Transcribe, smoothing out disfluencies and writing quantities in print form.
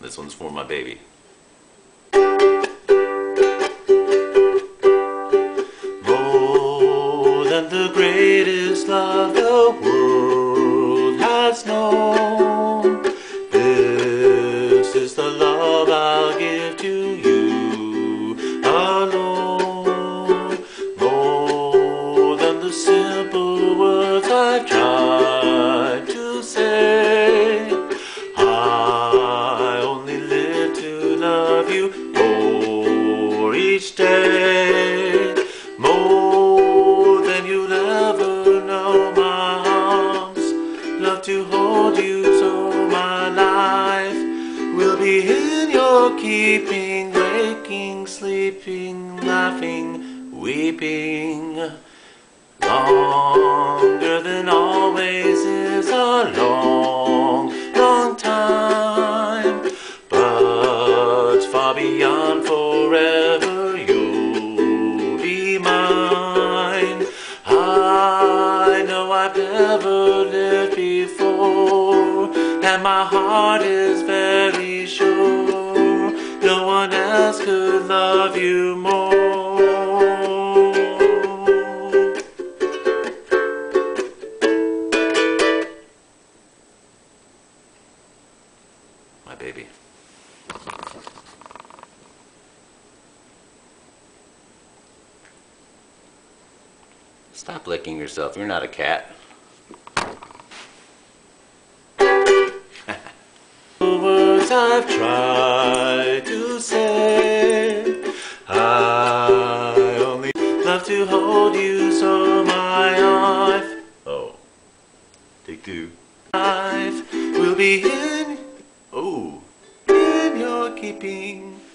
This one's for my baby. More than the greatest love the world has known, this is the love I'll give to you alone. More than the simple words I've tried to say, I only live to love you more each day. More than you'll ever know, my arms love to hold you, so my life will be in your keeping. Waking, sleeping, laughing, weeping, longer than always is a long, long time, but far beyond forever you'll be mine. I know I've never lived before, and my heart is very sure no one else could love you more. My baby. Stop licking yourself. You're not a cat. The words I've tried to say, I only love to hold you, so my life. Oh, take two. Life will be in your keeping.